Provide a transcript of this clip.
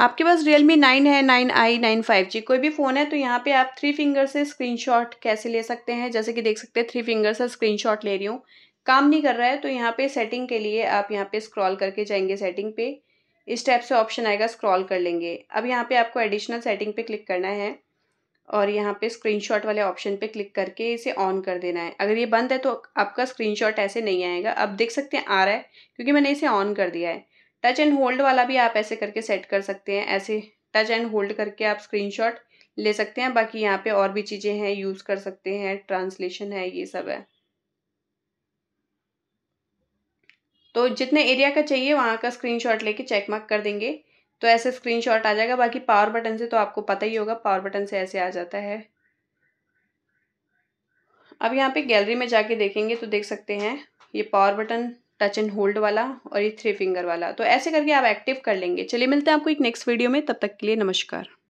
आपके पास Realme 9 है, 9i, 9 5G कोई भी फ़ोन है तो यहाँ पे आप थ्री फिंगर से स्क्रीनशॉट कैसे ले सकते हैं, जैसे कि देख सकते हैं थ्री फिंगर से स्क्रीनशॉट ले रही हूँ, काम नहीं कर रहा है। तो यहाँ पे सेटिंग के लिए आप यहाँ पे स्क्रॉल करके जाएंगे, सेटिंग पे इस टाइप से ऑप्शन आएगा, स्क्रॉल कर लेंगे। अब यहाँ पे आपको एडिशनल सेटिंग पे क्लिक करना है और यहाँ पे स्क्रीनशॉट वाले ऑप्शन पे क्लिक करके इसे ऑन कर देना है। अगर ये बंद है तो आपका स्क्रीनशॉट ऐसे नहीं आएगा। अब देख सकते हैं आ रहा है क्योंकि मैंने इसे ऑन कर दिया है। टच एंड होल्ड वाला भी आप ऐसे करके सेट कर सकते हैं, ऐसे टच एंड होल्ड करके आप स्क्रीनशॉट ले सकते हैं। बाकी यहाँ पे और भी चीज़ें हैं, यूज़ कर सकते हैं, ट्रांसलेशन है, ये सब है। तो जितने एरिया का चाहिए वहाँ का स्क्रीनशॉट लेके चेक मार्क कर देंगे तो ऐसे स्क्रीनशॉट आ जाएगा। बाकी पावर बटन से तो आपको पता ही होगा, पावर बटन से ऐसे आ जाता है। अब यहाँ पे गैलरी में जाके देखेंगे तो देख सकते हैं ये power button, touch and hold वाला और ये थ्री फिंगर वाला। तो ऐसे करके आप एक्टिव कर लेंगे। चलिए मिलते हैं आपको एक नेक्स्ट वीडियो में, तब तक के लिए नमस्कार।